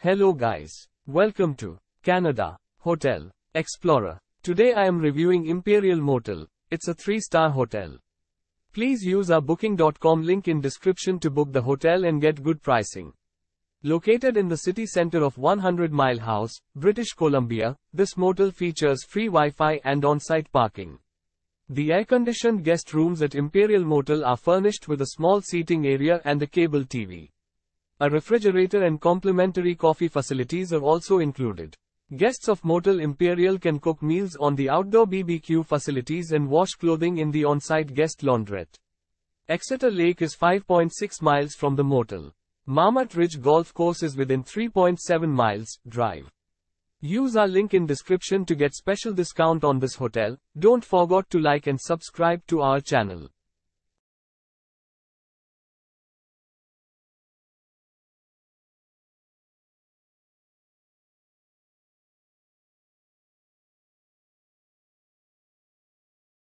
Hello guys, welcome to Canada Hotel Explorer. Today I am reviewing Imperial Motel. It's a 3-star hotel. Please use our booking.com link in description to book the hotel and get good pricing. Located in the city center of 100 Mile House, British Columbia, this motel features free Wi-Fi and on-site parking. The air-conditioned guest rooms at Imperial Motel are furnished with a small seating area and a cable TV. A refrigerator and complimentary coffee facilities are also included. Guests of Motel Imperial can cook meals on the outdoor BBQ facilities and wash clothing in the on-site guest laundrette. Exeter Lake is 5.6 miles from the motel. Marmot Ridge Golf Course is within 3.7 miles drive. Use our link in description to get special discount on this hotel. Don't forget to like and subscribe to our channel.